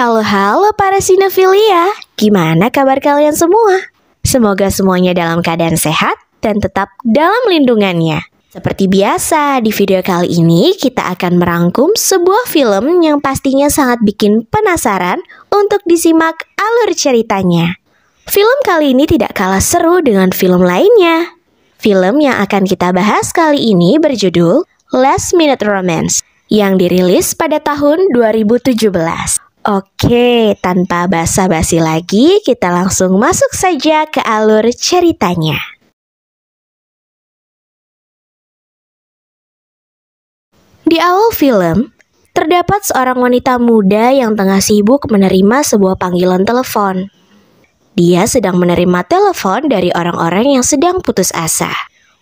Halo-halo para sinefilia, gimana kabar kalian semua? Semoga semuanya dalam keadaan sehat dan tetap dalam lindungannya. Seperti biasa, di video kali ini kita akan merangkum sebuah film yang pastinya sangat bikin penasaran untuk disimak alur ceritanya. Film kali ini tidak kalah seru dengan film lainnya. Film yang akan kita bahas kali ini berjudul Last Minute Romance yang dirilis pada tahun 2017. Oke, tanpa basa-basi lagi, kita langsung masuk saja ke alur ceritanya. Di awal film, terdapat seorang wanita muda yang tengah sibuk menerima sebuah panggilan telepon. Dia sedang menerima telepon dari orang-orang yang sedang putus asa.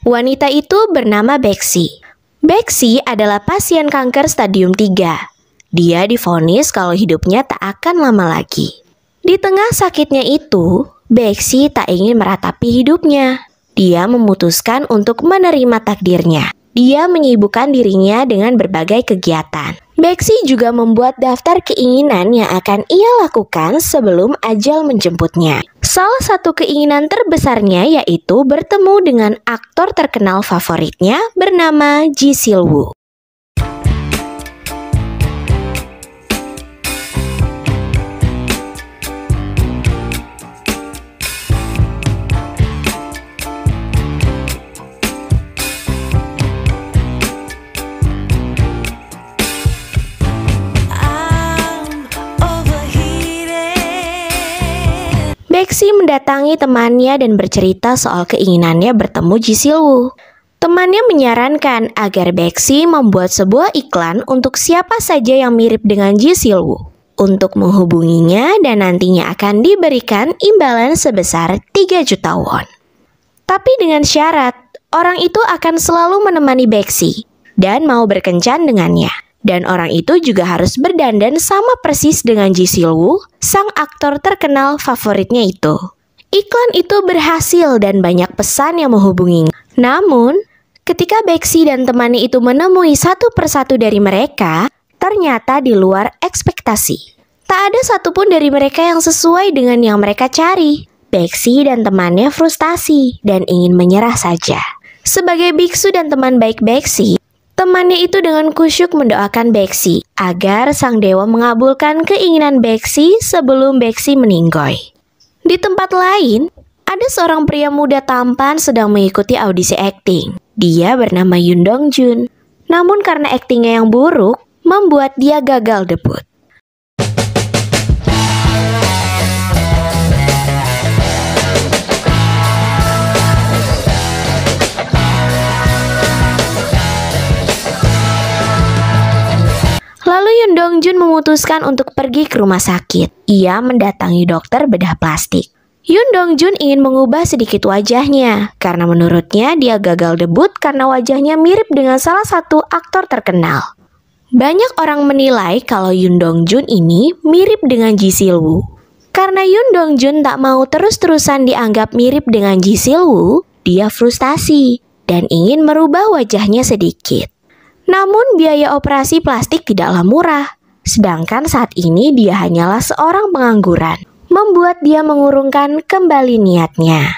Wanita itu bernama Baek-hee. Baek-hee adalah pasien kanker stadium 3. Dia divonis kalau hidupnya tak akan lama lagi. Di tengah sakitnya itu, Baek-hee tak ingin meratapi hidupnya. Dia memutuskan untuk menerima takdirnya. Dia menyibukkan dirinya dengan berbagai kegiatan. Baek-hee juga membuat daftar keinginan yang akan ia lakukan sebelum ajal menjemputnya. Salah satu keinginan terbesarnya yaitu bertemu dengan aktor terkenal favoritnya bernama Ji Seul-woo. Baek-hee mendatangi temannya dan bercerita soal keinginannya bertemu Ji Seul-woo. Temannya menyarankan agar Baek-hee membuat sebuah iklan untuk siapa saja yang mirip dengan Ji Seul-woo untuk menghubunginya dan nantinya akan diberikan imbalan sebesar 3 juta won. Tapi dengan syarat, orang itu akan selalu menemani Baek-hee dan mau berkencan dengannya. Dan orang itu juga harus berdandan sama persis dengan Ji Seul-woo, sang aktor terkenal favoritnya itu. Iklan itu berhasil dan banyak pesan yang menghubunginya. Namun, ketika Baek-hee dan temannya itu menemui satu persatu dari mereka, ternyata di luar ekspektasi. Tak ada satupun dari mereka yang sesuai dengan yang mereka cari. Baek-hee dan temannya frustasi dan ingin menyerah saja. Sebagai biksu dan teman baik Baek-hee, temannya itu dengan kusyuk mendoakan Baek-hee agar sang dewa mengabulkan keinginan Baek-hee sebelum Baek-hee meninggoy. Di tempat lain, ada seorang pria muda tampan sedang mengikuti audisi akting. Dia bernama Yoon Dong Jun. Namun karena aktingnya yang buruk, membuat dia gagal debut. Lalu Yoon Dong Jun memutuskan untuk pergi ke rumah sakit. Ia mendatangi dokter bedah plastik. Yoon Dong Jun ingin mengubah sedikit wajahnya karena menurutnya dia gagal debut karena wajahnya mirip dengan salah satu aktor terkenal. Banyak orang menilai kalau Yoon Dong Jun ini mirip dengan Ji Seul-woo. Karena Yoon Dong Jun tak mau terus-terusan dianggap mirip dengan Ji Seul-woo, dia frustasi dan ingin merubah wajahnya sedikit. Namun biaya operasi plastik tidaklah murah, sedangkan saat ini dia hanyalah seorang pengangguran, membuat dia mengurungkan kembali niatnya.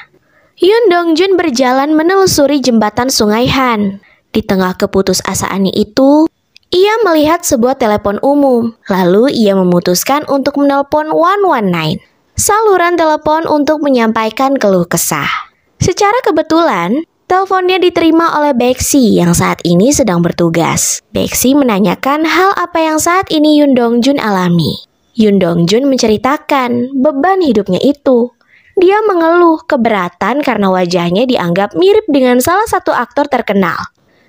Yoon Dong Jun berjalan menelusuri jembatan Sungai Han. Di tengah keputusasaannya itu, ia melihat sebuah telepon umum, lalu ia memutuskan untuk menelpon 119, saluran telepon untuk menyampaikan keluh kesah. Secara kebetulan, teleponnya diterima oleh Baek-hee yang saat ini sedang bertugas. Baek-hee menanyakan hal apa yang saat ini Yoon Dong Jun alami. Yoon Dong Jun menceritakan beban hidupnya itu. Dia mengeluh keberatan karena wajahnya dianggap mirip dengan salah satu aktor terkenal.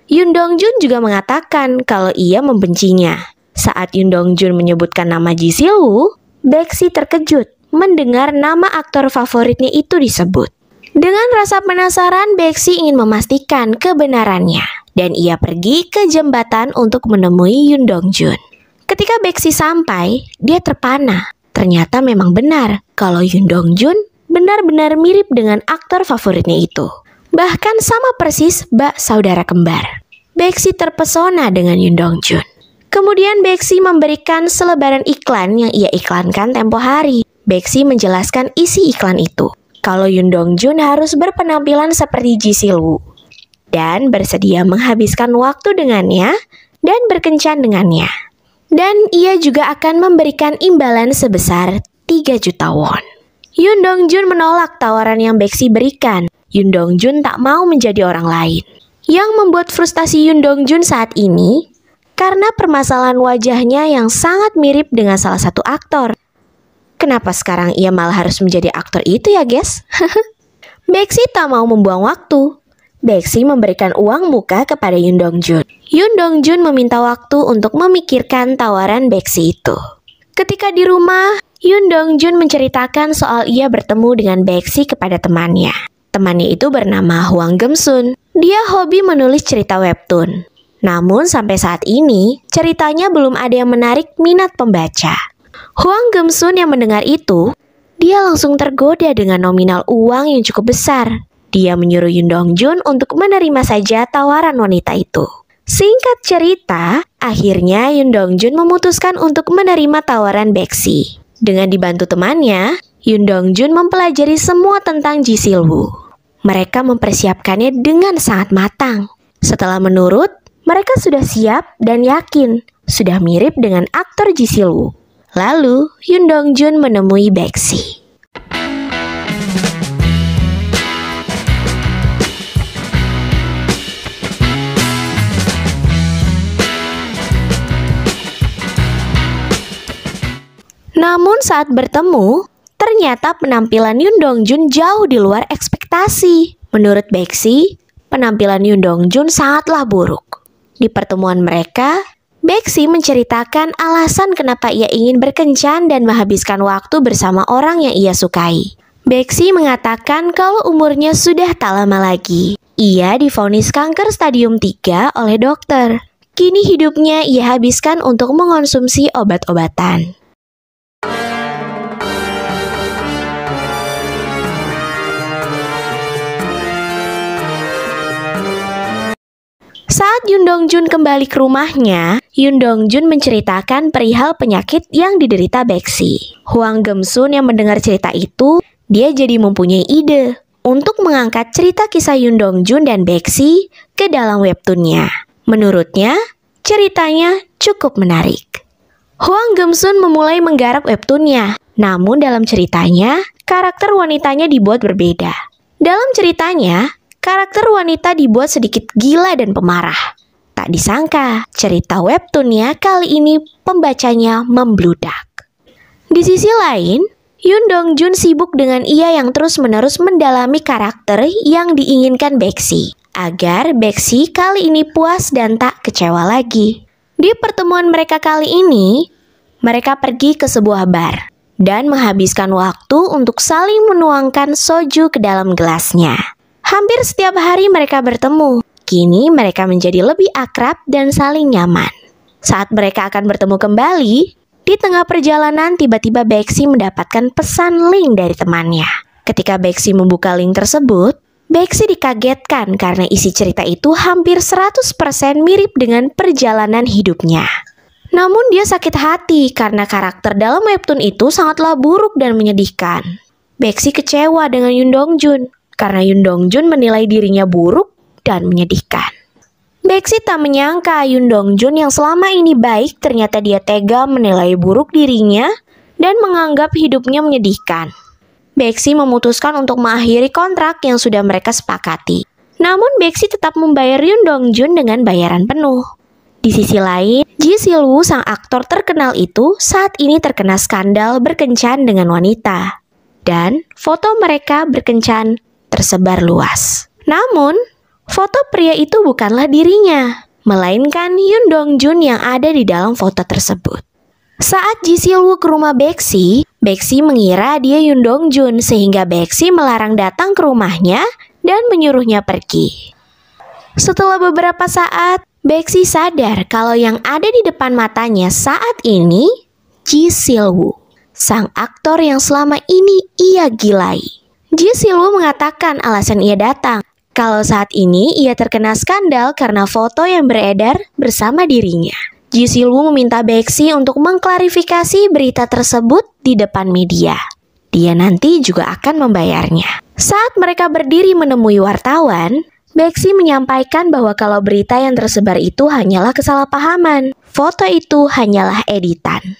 Yoon Dong Jun juga mengatakan kalau ia membencinya. Saat Yoon Dong Jun menyebutkan nama Ji Seul-woo, Baek-hee terkejut mendengar nama aktor favoritnya itu disebut. Dengan rasa penasaran, Baek-hee ingin memastikan kebenarannya dan ia pergi ke jembatan untuk menemui Yoon Dong Jun. Ketika Baek-hee sampai, dia terpana. Ternyata memang benar kalau Yoon Dong Jun benar-benar mirip dengan aktor favoritnya itu. Bahkan sama persis bak saudara kembar. Baek-hee terpesona dengan Yoon Dong Jun. Kemudian Baek-hee memberikan selebaran iklan yang ia iklankan tempo hari. Baek-hee menjelaskan isi iklan itu, kalau Yoon Dong Jun harus berpenampilan seperti Ji Seul-woo dan bersedia menghabiskan waktu dengannya dan berkencan dengannya. Dan ia juga akan memberikan imbalan sebesar 3 juta won. Yoon Dong Jun menolak tawaran yang Baek-hee berikan. Yoon Dong Jun tak mau menjadi orang lain. Yang membuat frustasi Yoon Dong Jun saat ini karena permasalahan wajahnya yang sangat mirip dengan salah satu aktor. Kenapa sekarang ia malah harus menjadi aktor itu ya guys? Baek-hee tak mau membuang waktu. Baek-hee memberikan uang muka kepada Yoon Dong Jun. Yoon Dong Jun meminta waktu untuk memikirkan tawaran Baek-hee itu. Ketika di rumah, Yoon Dong Jun menceritakan soal ia bertemu dengan Baek-hee kepada temannya. Temannya itu bernama Hwang Geum-sun. Dia hobi menulis cerita webtoon. Namun sampai saat ini, ceritanya belum ada yang menarik minat pembaca. Hwang Geum-sun yang mendengar itu, dia langsung tergoda dengan nominal uang yang cukup besar. Dia menyuruh Yoon Dong Jun untuk menerima saja tawaran wanita itu. Singkat cerita, akhirnya Yoon Dong Jun memutuskan untuk menerima tawaran Baek-hee. Dengan dibantu temannya, Yoon Dong Jun mempelajari semua tentang Ji Seul-woo. Mereka mempersiapkannya dengan sangat matang. Setelah menurut, mereka sudah siap dan yakin sudah mirip dengan aktor Ji Seul-woo. Lalu, Yoon Dong Jun menemui Baek-hee. Namun saat bertemu, ternyata penampilan Yoon Dong Jun jauh di luar ekspektasi. Menurut Baek-hee, penampilan Yoon Dong Jun sangatlah buruk. Di pertemuan mereka, Baek-hee menceritakan alasan kenapa ia ingin berkencan dan menghabiskan waktu bersama orang yang ia sukai. Baek-hee mengatakan kalau umurnya sudah tak lama lagi. Ia divonis kanker stadium 3 oleh dokter. Kini hidupnya ia habiskan untuk mengonsumsi obat-obatan. Saat Yoon Dong Jun kembali ke rumahnya, Yoon Dong Jun menceritakan perihal penyakit yang diderita Baek-hee. Hwang Geum-sun yang mendengar cerita itu, dia jadi mempunyai ide untuk mengangkat cerita kisah Yoon Dong Jun dan Baek-hee ke dalam webtoonnya. Menurutnya, ceritanya cukup menarik. Hwang Geum-sun memulai menggarap webtoonnya, namun dalam ceritanya, karakter wanitanya dibuat berbeda. Dalam ceritanya, karakter wanita dibuat sedikit gila dan pemarah. Tak disangka, cerita webtoonnya kali ini pembacanya membludak. Di sisi lain, Yoon Dong Jun sibuk dengan ia yang terus-menerus mendalami karakter yang diinginkan Baek-hee, agar Baek-hee kali ini puas dan tak kecewa lagi. Di pertemuan mereka kali ini, mereka pergi ke sebuah bar dan menghabiskan waktu untuk saling menuangkan soju ke dalam gelasnya. Hampir setiap hari mereka bertemu. Kini mereka menjadi lebih akrab dan saling nyaman. Saat mereka akan bertemu kembali, di tengah perjalanan tiba-tiba Baek-hee mendapatkan pesan link dari temannya. Ketika Baek-hee membuka link tersebut, Baek-hee dikagetkan karena isi cerita itu hampir 100% mirip dengan perjalanan hidupnya. Namun dia sakit hati karena karakter dalam webtoon itu sangatlah buruk dan menyedihkan. Baek-hee kecewa dengan Yoon Dong Jun karena Yoon Dong Jun menilai dirinya buruk dan menyedihkan. Baek-hee tak menyangka Yoon Dong Jun yang selama ini baik, ternyata dia tega menilai buruk dirinya dan menganggap hidupnya menyedihkan. Baek-hee memutuskan untuk mengakhiri kontrak yang sudah mereka sepakati. Namun Baek-hee tetap membayar Yoon Dong Jun dengan bayaran penuh. Di sisi lain, Ji Seul-woo sang aktor terkenal itu saat ini terkena skandal berkencan dengan wanita. Dan foto mereka berkencan tersebar luas. Namun, foto pria itu bukanlah dirinya, melainkan Yoon Dong Jun yang ada di dalam foto tersebut. Saat Ji Seul-woo ke rumah Baek-hee, Baek-hee mengira dia Yoon Dong Jun sehingga Baek-hee melarang datang ke rumahnya dan menyuruhnya pergi. Setelah beberapa saat, Baek-hee sadar kalau yang ada di depan matanya saat ini Ji Seul-woo, sang aktor yang selama ini ia gilai. Ji Seul-woo mengatakan alasan ia datang, kalau saat ini ia terkena skandal karena foto yang beredar bersama dirinya. Ji Seul-woo meminta Baek-hee untuk mengklarifikasi berita tersebut di depan media. Dia nanti juga akan membayarnya. Saat mereka berdiri menemui wartawan, Baek-hee menyampaikan bahwa kalau berita yang tersebar itu hanyalah kesalahpahaman. Foto itu hanyalah editan.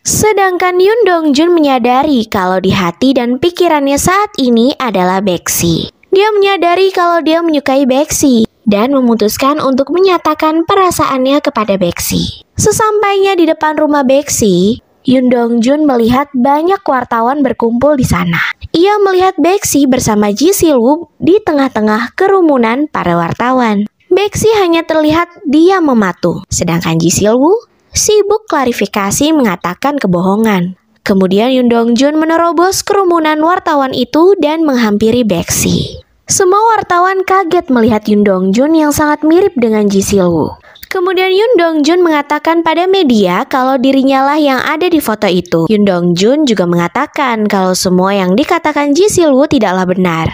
Sedangkan Yoon Dong Jun menyadari kalau di hati dan pikirannya saat ini adalah Baek-hee. Dia menyadari kalau dia menyukai Baek-hee dan memutuskan untuk menyatakan perasaannya kepada Baek-hee. Sesampainya di depan rumah Baek-hee, Yoon Dong Jun melihat banyak wartawan berkumpul di sana. Ia melihat Baek-hee bersama Ji Seul-woo di tengah-tengah kerumunan para wartawan. Baek-hee hanya terlihat dia mematung, sedangkan Ji Seul-woo sibuk klarifikasi mengatakan kebohongan. Kemudian Yoon Dong Jun menerobos kerumunan wartawan itu dan menghampiri Baek-hee. Semua wartawan kaget melihat Yoon Dong Jun yang sangat mirip dengan Ji Seul-woo. Kemudian Yoon Dong Jun mengatakan pada media kalau dirinya lah yang ada di foto itu. Yoon Dong Jun juga mengatakan kalau semua yang dikatakan Ji Seul-woo tidaklah benar.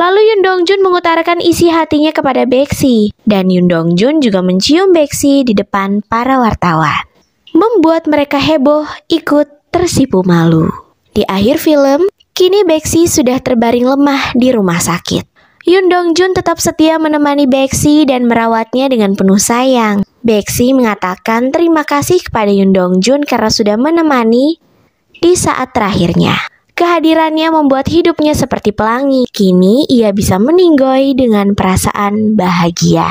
Lalu Yoon Dong Jun mengutarakan isi hatinya kepada Baek-hee. Dan Yoon Dong Jun juga mencium Baek-hee di depan para wartawan. Membuat mereka heboh ikut tersipu malu. Di akhir film, kini Baek-hee sudah terbaring lemah di rumah sakit. Yoon Dong Jun tetap setia menemani Baek-hee dan merawatnya dengan penuh sayang. Baek-hee mengatakan terima kasih kepada Yoon Dong Jun karena sudah menemani di saat terakhirnya. Kehadirannya membuat hidupnya seperti pelangi. Kini ia bisa meninggoy dengan perasaan bahagia.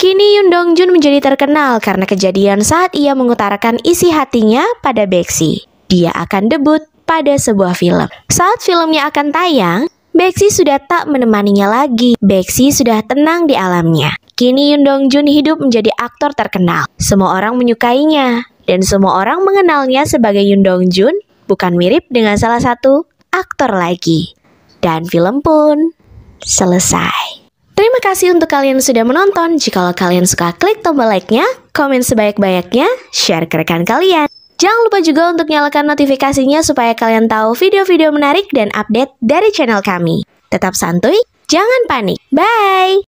Kini Yoon Dong Jun menjadi terkenal karena kejadian saat ia mengutarakan isi hatinya pada Baek-hee. Dia akan debut pada sebuah film. Saat filmnya akan tayang, Baek-hee sudah tak menemaninya lagi. Baek-hee sudah tenang di alamnya. Kini Yoon Dong Jun hidup menjadi aktor terkenal. Semua orang menyukainya dan semua orang mengenalnya sebagai Yoon Dong Jun, bukan mirip dengan salah satu aktor lagi. Dan film pun selesai. Terima kasih untuk kalian sudah menonton. Jikalau kalian suka, klik tombol like-nya, komen sebanyak-banyaknya, share ke rekan kalian. Jangan lupa juga untuk nyalakan notifikasinya supaya kalian tahu video-video menarik dan update dari channel kami. Tetap santuy, jangan panik. Bye!